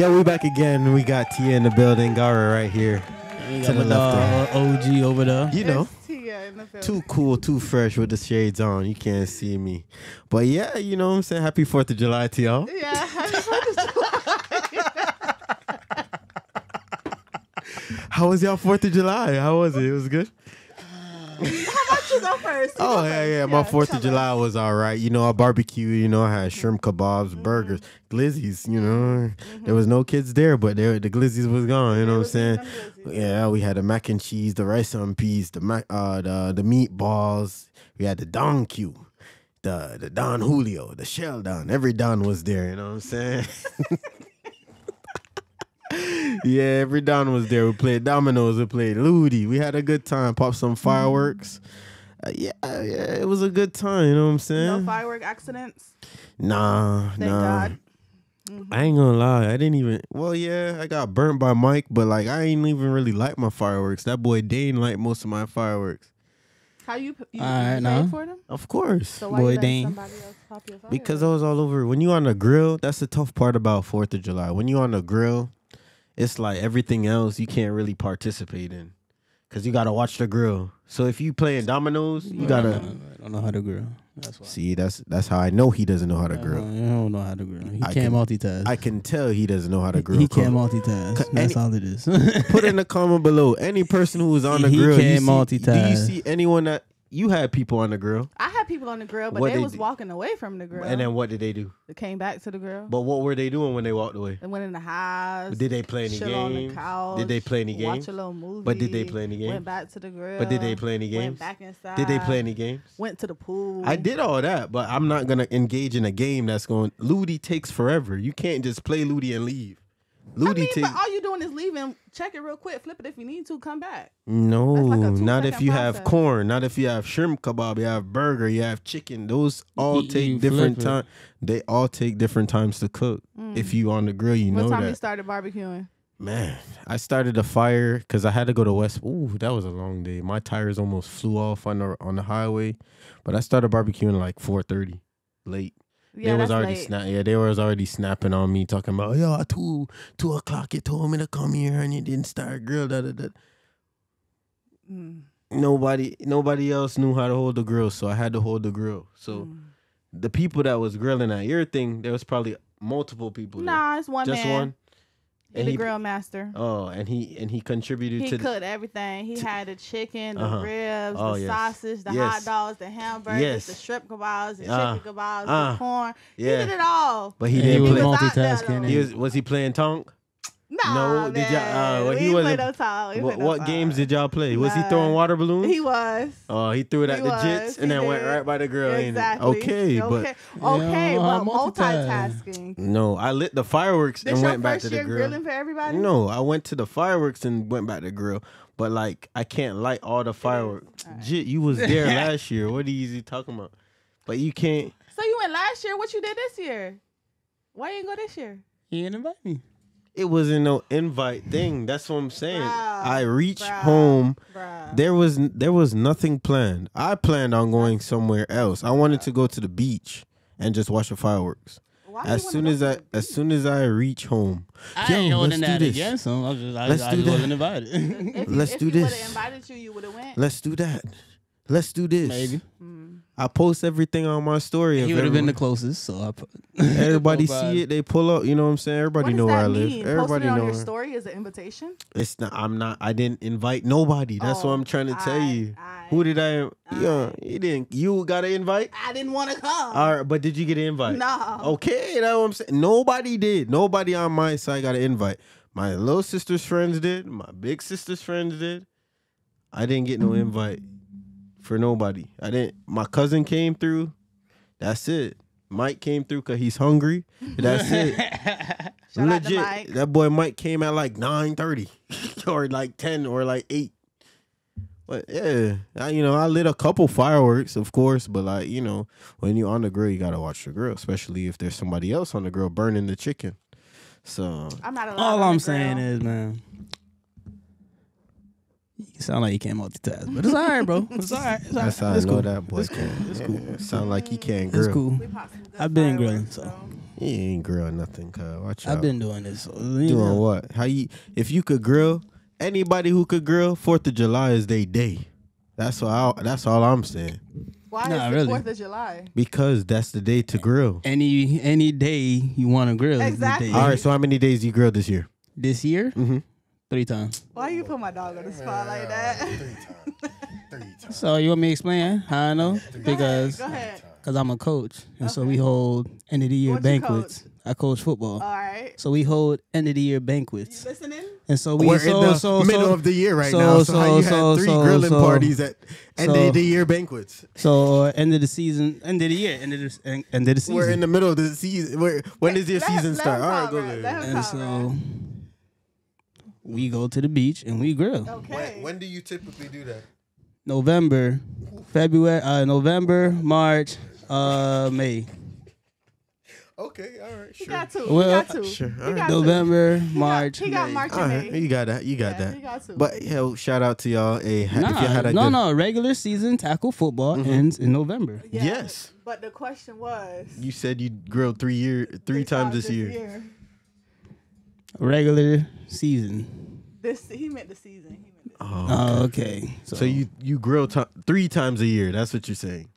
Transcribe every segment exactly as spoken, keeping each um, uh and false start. Yeah, we back again. We got Tiah in the building. Gaara right here. Yeah, to the left. O G over there. You know, in the too cool, too fresh with the shades on. You can't see me. But yeah, you know what I'm saying? Happy fourth of July to y'all. Yeah, happy fourth of July. How was y'all fourth of July? How was it? It was good? How about you go first? You oh, go yeah, first. yeah, yeah. My fourth of July was all right. You know, I barbecue. You know, I had shrimp kebabs, mm-hmm. burgers, glizzies, you know. Mm-hmm. There was no kids there, but they, the glizzies was gone. You know what I'm saying? Yeah, we had the mac and cheese, the rice on peas, the, mac, uh, the, the meatballs. We had the Don Q, the, the Don Julio, the Shell Don. Every Don was there, you know what I'm saying? Yeah, every Don was there. We played dominoes. We played Ludi. We had a good time. Popped some fireworks. Uh, yeah, yeah, it was a good time. You know what I'm saying? No firework accidents? Nah, Thank nah. God. Mm-hmm. I ain't gonna lie. I didn't even... Well, yeah, I got burnt by Mike, but like I ain't even really like my fireworks. That boy Dane liked most of my fireworks. How you, you, uh, you nah. paid for them? Of course. So why boy you Dane. Somebody else pop your fireworks? Because I was all over. When you on the grill, that's the tough part about fourth of July. When you on the grill... It's like everything else you can't really participate in because you got to watch the grill. So if you playing dominoes, you got to... I don't know how to grill. That's why. See, that's that's how I know he doesn't know how to grill. I don't know how to grill. He I can't can, multitask. I can tell he doesn't know how to grill. He, he can't multitask. Any, that's all it is. Put in the comment below, any person who was on the he grill... He can't multitask. Do you see anyone that... You had people on the grill. I had people on the grill, but what they was do? walking away from the grill. And then what did they do? They came back to the grill. But what were they doing when they walked away? They went in the house. Did they play any games? Did they play any games? Watch a little movie. But did they play any games? Went back to the grill. But did they play any games? Went back inside. Did they play any games? Went to the pool. I did all that, but I'm not going to engage in a game that's going... Ludi takes forever. You can't just play Ludi and leave. Ludi I mean, t but all you doing is leaving. Check it real quick. Flip it if you need to. Come back. No, like not if you process. have corn. Not if you have shrimp kebab. You have burger. You have chicken. Those all you, take you different time. They all take different times to cook. Mm. If you on the grill, you what know that. What time you started barbecuing? Man, I started a fire because I had to go to West. Ooh, that was a long day. My tires almost flew off on the on the highway. But I started barbecuing like four thirty, late. Yeah, they was already snap. Yeah, they was already snapping on me, talking about yo, at two two o'clock you told me to come here and you didn't start grill. Da da da. Mm. Nobody, nobody else knew how to hold the grill, so I had to hold the grill. So mm. the people that was grilling at your thing, there was probably multiple people. Nah, there. it's one just man. one. And the he, grill master. Oh, and he and he contributed he to. He cooked the, everything. He had the chicken, the uh-huh. ribs, oh, the yes. sausage, the yes. hot dogs, the hamburgers, yes. the shrimp kebabs, the uh, chicken kebabs, uh, the corn. Yeah. He did it all. But he yeah, didn't he play multitasking. He was, was he playing tonk? Nah, no, man. Did y'all? Uh, well, he wasn't. No time. What, what no games did y'all play? Was he throwing water balloons? He was. Oh, he threw it at he the was. jits and he then did. went right by the girl. Exactly. Okay, okay, but okay, yeah, but multitasking. No, I lit the fireworks this and went back to the grill. Grilling for everybody? No, I went to the fireworks and went back to the grill. But like, I can't light all the fireworks. All right. Jit, you was there last year. What are you talking about? But you can't. So you went last year. What you did this year? Why you didn't go this year? You didn't invite me. It wasn't no invite thing. That's what I'm saying. Bruh, I reached bruh, home. Bruh. There was there was nothing planned. I planned on going somewhere else. I wanted to go to the beach and just watch the fireworks. Why as soon as I as soon as I reach home, I yo, ain't holding that against him. I just, I, let's I do just wasn't invited. If, let's if do this. If you would have invited you, you would have went. Let's do that. Let's do this. Maybe. Mm. I post everything on my story. He would have been the closest, so I put. Everybody see it. They pull up. You know what I'm saying? Everybody know where I live. Everybody know. Posting on your story is an invitation? It's not. I'm not. I didn't invite nobody. That's what I'm trying to tell you. Who did I? Yeah, you didn't. You got an invite? I didn't want to come. All right, but did you get an invite? No. Okay, that's what I'm saying. Nobody did. Nobody on my side got an invite. My little sister's friends did. My big sister's friends did. I didn't get no invite. For nobody. I didn't. My cousin came through. That's it. Mike came through because he's hungry. That's it. Shout Legit. Out to Mike. That boy Mike came at like nine thirty or like ten or like eight. But yeah, I, you know, I lit a couple fireworks, of course. But like, you know, when you're on the grill, you got to watch the grill, especially if there's somebody else on the grill burning the chicken. So I'm not all I'm saying is, man. You sound like you can't multitask, but it's all right, bro. It's all right. It's all right. That's how it's I cool. know that boy. It's cool. It's cool. Yeah, sound like he can't grill. It's cool. I've been grilling, so You ain't grill nothing, cuz. Watch out. I've been doing this. Doing know. What? How you? If you could grill, anybody who could grill, fourth of July is their day. That's all. That's all I'm saying. Why nah, is the really. fourth of July? Because that's the day to grill. Any any day you want to grill. Exactly. All right, so how many days you grilled this year? This year? Mm-hmm. Three times. Why you put my dog on the spot like that? Three times. Three times. So you want me to explain how I know? Three because go ahead. Because I'm a coach. And okay. so we hold end of the year what banquets. I coach football. All right. So we hold end of the year banquets. You listening? And so we We're so, in the so, middle so, of the year right so, now. So, so how you so, had three so, grilling so, parties at end so, of the year banquets. So uh, end of the season, end of the year, end of the, end of the season. We're in the middle of the season. We're, when does your let, season let start? All right, go there. And so around. we go to the beach and we grill. Okay. When, when do you typically do that? November, February, uh, November, March, uh, May. Okay, all right, sure. He got two. Well, he got two. Sure. All right. November, he March, got, he got March and all right. May. You got that. You got yeah, that. He got two. But yo, shout out to y'all. Hey, nah, if you had a no, good... no, regular season tackle football mm-hmm. ends in November. Yeah, yes. But the question was, you said you grilled three year, three, three times, times this, this year. year. Regular season. This he meant the season. He meant the season. Oh, okay. okay. So, so you you grill three times a year. That's what you're saying.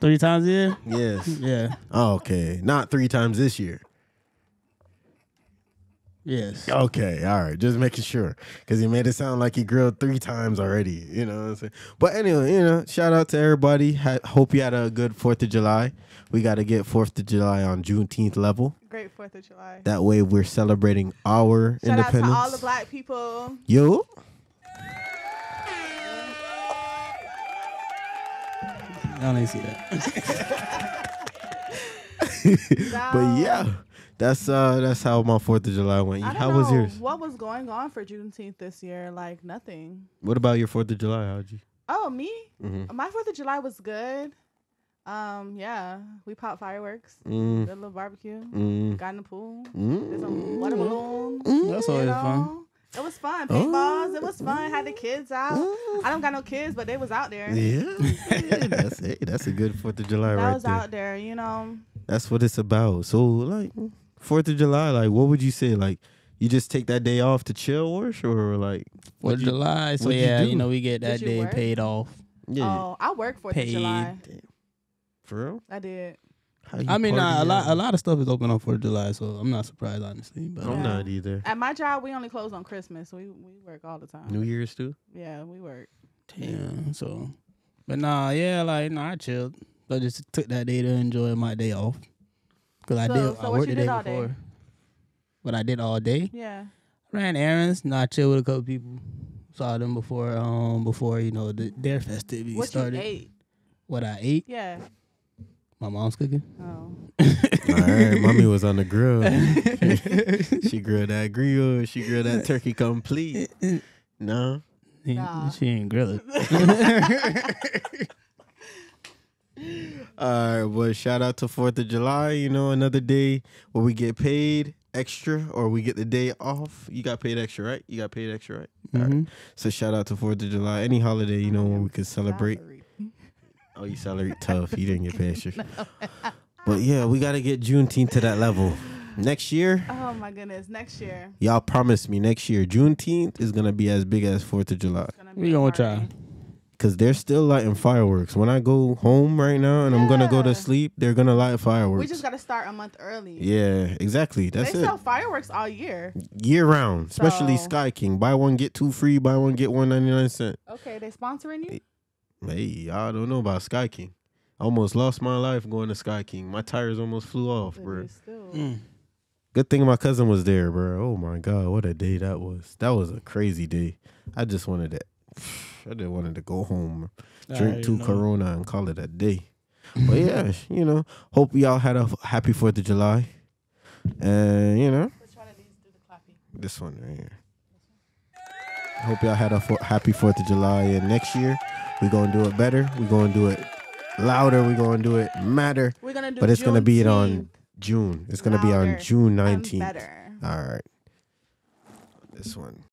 Three times a year? Yes. Yeah. Okay. Not three times this year. Yes. Okay. All right. Just making sure. Because he made it sound like he grilled three times already. You know what I'm saying? But anyway, you know, shout out to everybody. Ha hope you had a good fourth of July. We got to get fourth of July on Juneteenth level. Great fourth of July. That way we're celebrating our shout independence. Shout out to all the black people. Yo. I don't even see that. No. But yeah, that's uh, that's how my Fourth of July went. How know. was yours? What was going on for Juneteenth this year? Like nothing. What about your Fourth of July, O G? Oh, me? Mm-hmm. My Fourth of July was good. Um, yeah, we popped fireworks, mm. did a little barbecue, mm. got in the pool, mm. did some water balloons. Mm. That's always fun. It was fun. Paintballs. Oh. It was fun. Had the kids out. Oh. I don't got no kids, but they was out there. Yeah. yeah that's it. That's a good fourth of July that right there. I was out there, you know. That's what it's about. So, like, fourth of July, like, what would you say? Like, you just take that day off to chill, Warsh, or, like? fourth of July. So, yeah, you, you know, we get that day work? paid off. Yeah. Oh, I work fourth of July. Damn. For real? I did. I mean, nah, a lot a lot of stuff is open on fourth of July, so I'm not surprised, honestly. But I'm yeah. not either. At my job, we only close on Christmas. So we we work all the time. New Year's too? Yeah, we work. Damn. Yeah, so, but nah, yeah, like nah, I chilled. I just took that day to enjoy my day off because so, I did. So I worked the day before. Day? What I did all day? Yeah. Ran errands. Nah, chilled with a couple people. Saw them before um before you know the, their festivities what started. What you ate? What I ate? Yeah. My mom's cooking. Oh. All right, mommy was on the grill. She grilled that grill. She grilled that turkey complete. No. Nah. She ain't grilled it. All right, well, shout out to fourth of July. You know, another day where we get paid extra or we get the day off. You got paid extra, right? You got paid extra, right? Mm-hmm. All right. So shout out to fourth of July. Any holiday, you know, when we can celebrate. Oh, you salary tough. You didn't get past your. No. But yeah, we got to get Juneteenth to that level. Next year. Oh, my goodness. Next year. Y'all promise me next year, Juneteenth is going to be as big as fourth of July. We going to try. Because they're still lighting fireworks. When I go home right now and yeah. I'm going to go to sleep, they're going to light fireworks. We just got to start a month early. Yeah, exactly. That's they it. They sell fireworks all year. Year round, so. Especially Sky King. Buy one, get two free. Buy one, get one ninety-nine cent. Okay, they sponsoring you? It Hey, I don't know about Sky King. I almost lost my life going to Sky King. My tires almost flew off, bro. Mm. Good thing my cousin was there, bro. Oh, my God. What a day that was. That was a crazy day. I just wanted to, I just wanted to go home, drink two know. Corona and call it a day. But, yeah, you know, hope y'all had a happy fourth of July. And, you know. Which one of these do the clapping? This one right here. Hope y'all had a for happy fourth of July. And next year, we're going to do it better. We're going to do it louder. We're going to do it matter. We're gonna do but it's going to be it on June. It's going to be on June nineteenth. All right. This one.